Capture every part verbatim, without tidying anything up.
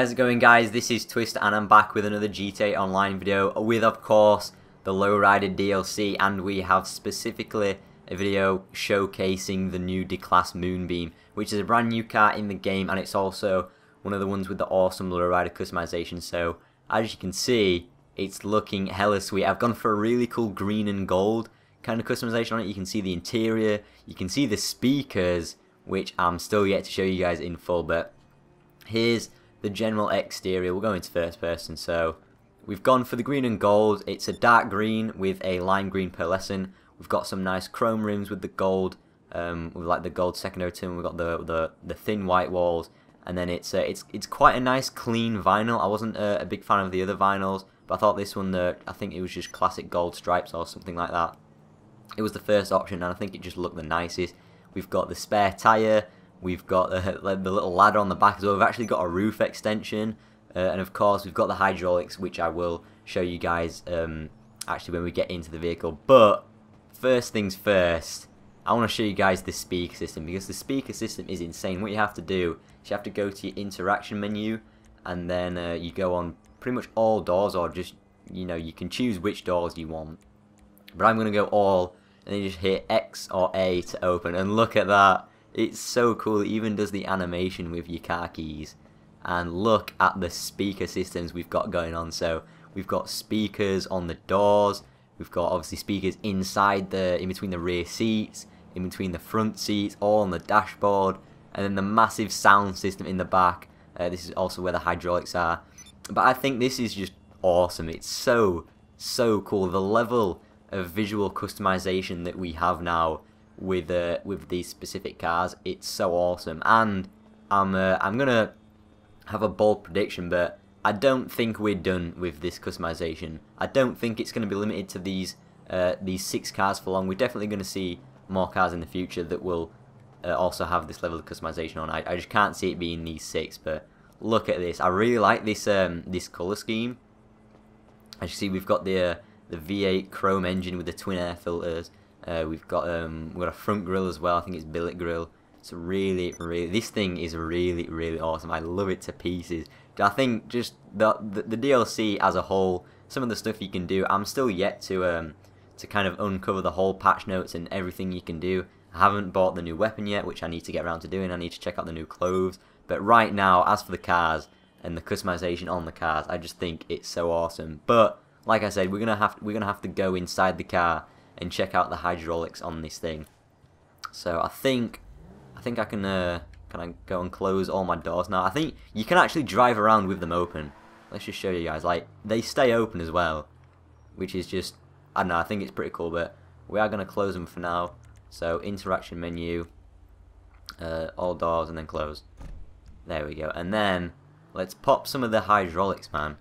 How's it going, guys? This is Twist and I'm back with another G T A Online video with, of course, the Lowrider D L C, and we have specifically a video showcasing the new Declasse Moonbeam, which is a brand new car in the game, and it's also one of the ones with the awesome Lowrider customization. So as you can see, it's looking hella sweet. I've gone for a really cool green and gold kind of customization on it. You can see the interior, you can see the speakers, which I'm still yet to show you guys in full, but here's the general exterior. We'll go into first person. So we've gone for the green and gold. It's a dark green with a lime green pearlescent. We've got some nice chrome rims with the gold, um, with like the gold secondary trim. We've got the the the thin white walls, and then it's uh, it's it's quite a nice clean vinyl. I wasn't uh, a big fan of the other vinyls, but I thought this one, the I think it was just classic gold stripes or something like that. It was the first option, and I think it just looked the nicest. We've got the spare tire. We've got the, the little ladder on the back as well. We've actually got a roof extension. Uh, and of course, we've got the hydraulics, which I will show you guys um, actually when we get into the vehicle. But first things first, I want to show you guys the speaker system, because the speaker system is insane. What you have to do is you have to go to your interaction menu, and then uh, you go on pretty much all doors, or just, you know, you can choose which doors you want. But I'm going to go all, and then you just hit X or A to open. And look at that. It's so cool. It even does the animation with your car keys. And look at the speaker systems we've got going on. So we've got speakers on the doors. We've got obviously speakers inside the, in between the rear seats, in between the front seats, all on the dashboard, and then the massive sound system in the back. Uh, this is also where the hydraulics are. But I think this is just awesome. It's so, so cool. The level of visual customization that we have now with uh, with these specific cars, it's so awesome. And I'm uh, I'm gonna have a bold prediction, but I don't think we're done with this customization. I don't think it's gonna be limited to these uh, these six cars for long. We're definitely gonna see more cars in the future that will uh, also have this level of customization on. I, I just can't see it being these six. But look at this. I really like this um, this color scheme. As you see, we've got the uh, the V eight chrome engine with the twin air filters. Uh, we've got um, we've got a front grille as well. I think it's billet grille. It's really, really. This thing is really, really awesome. I love it to pieces. I think just the, the the D L C as a whole, some of the stuff you can do. I'm still yet to um to kind of uncover the whole patch notes and everything you can do. I haven't bought the new weapon yet, which I need to get around to doing. I need to check out the new clothes. But right now, as for the cars and the customization on the cars, I just think it's so awesome. But like I said, we're gonna have we're gonna have to go inside the car and check out the hydraulics on this thing. So I think, I think I can uh, can I go and close all my doors now? I think you can actually drive around with them open. Let's just show you guys. Like, they stay open as well, which is just, I don't know. I think it's pretty cool. But we are gonna close them for now. So interaction menu, uh, all doors, and then close. There we go. And then let's pop some of the hydraulics, man.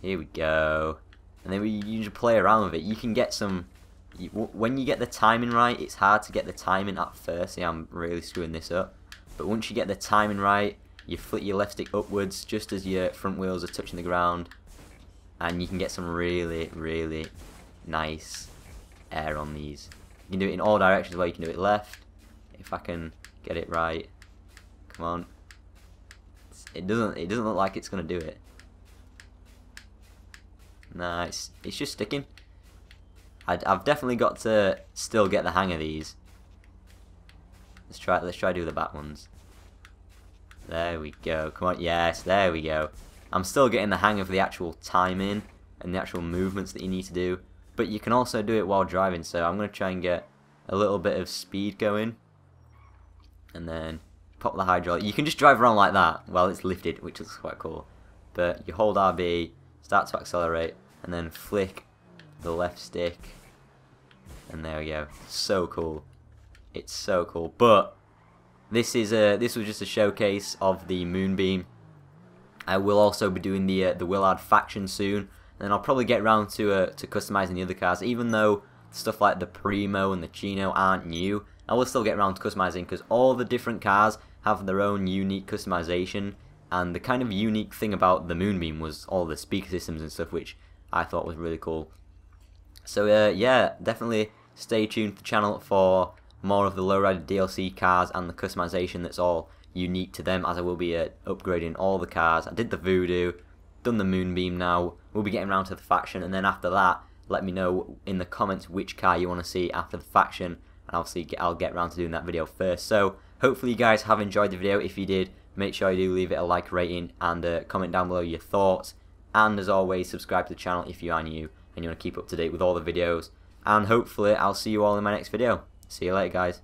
Here we go. And then we you just play around with it. You can get some. When you get the timing right, it's hard to get the timing at first. See, I'm really screwing this up. But once you get the timing right, you flip your left stick upwards just as your front wheels are touching the ground, and you can get some really, really nice air on these. You can do it in all directions as well. You can do it left. If I can get it right, come on. It doesn't. It doesn't look like it's gonna do it. Nah, it's, it's just sticking. I'd, I've definitely got to still get the hang of these. Let's try. Let's try do the back ones. There we go. Come on. Yes. There we go. I'm still getting the hang of the actual timing and the actual movements that you need to do. But you can also do it while driving. So I'm gonna try and get a little bit of speed going, and then pop the hydraulic. You can just drive around like that while it's lifted, which is quite cool. But you hold R B, start to accelerate, and then flick the left stick, and there we go. So cool. It's so cool. But this is a this was just a showcase of the Moonbeam. I will also be doing the uh, the Willard Faction soon, and I'll probably get around to uh, to customizing the other cars. Even though stuff like the Primo and the Chino aren't new, I will still get around to customizing, because all the different cars have their own unique customization. And the kind of unique thing about the Moonbeam was all the speaker systems and stuff, which I thought was really cool. So uh, yeah, definitely stay tuned to the channel for more of the Lowrider D L C cars and the customization that's all unique to them, as I will be uh, upgrading all the cars. I did the Voodoo, done the Moonbeam now. We'll be getting around to the faction, and then after that, let me know in the comments which car you want to see after the faction, and obviously I'll get around to doing that video first. So hopefully you guys have enjoyed the video. If you did, make sure you do leave it a like rating and uh, comment down below your thoughts. And as always, subscribe to the channel if you are new and you want to keep up to date with all the videos. And hopefully I'll see you all in my next video. See you later, guys.